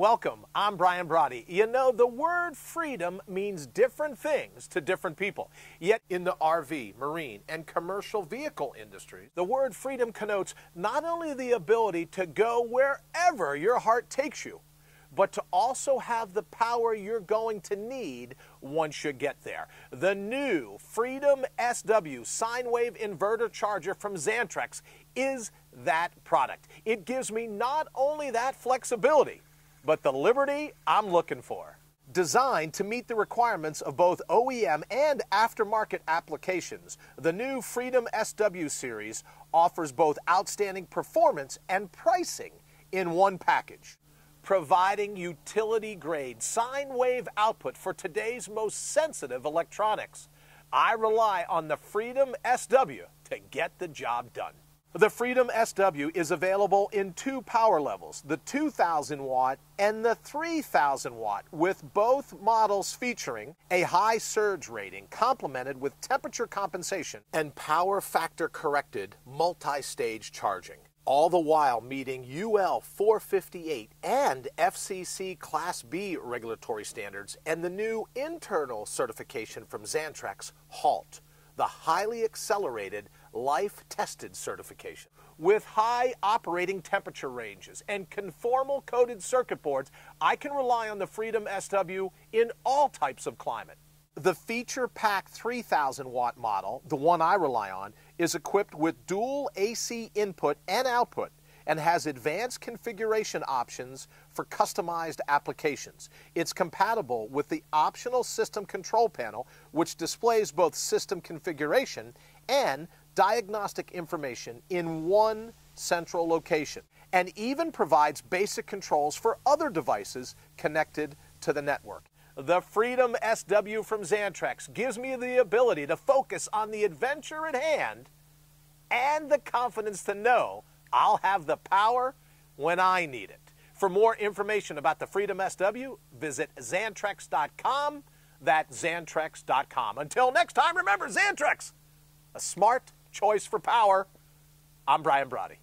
Welcome, I'm Brian Brody. You know, the word freedom means different things to different people. Yet in the RV, marine, and commercial vehicle industries, the word freedom connotes not only the ability to go wherever your heart takes you, but to also have the power you're going to need once you get there. The new Freedom SW sine wave inverter charger from Xantrex is that product. It gives me not only that flexibility, but the liberty I'm looking for. Designed to meet the requirements of both OEM and aftermarket applications, the new Freedom SW series offers both outstanding performance and pricing in one package, providing utility-grade sine wave output for today's most sensitive electronics. I rely on the Freedom SW to get the job done. The Freedom SW is available in two power levels, the 2,000 watt and the 3,000 watt, with both models featuring a high surge rating complemented with temperature compensation and power factor corrected multi-stage charging, all the while meeting UL 458 and FCC Class B regulatory standards and the new internal certification from Xantrex, HALT, the highly accelerated life-tested certification. With high operating temperature ranges and conformal coated circuit boards, I can rely on the Freedom SW in all types of climate. The feature-packed 3,000 watt model, the one I rely on, is equipped with dual AC input and output and has advanced configuration options for customized applications. It's compatible with the optional system control panel, which displays both system configuration and diagnostic information in one central location, and even provides basic controls for other devices connected to the network. The Freedom SW from Xantrex gives me the ability to focus on the adventure at hand and the confidence to know I'll have the power when I need it. For more information about the Freedom SW, visit Xantrex.com. That's Xantrex.com. Until next time, remember Xantrex, a smart choice for power. I'm Brian Brody.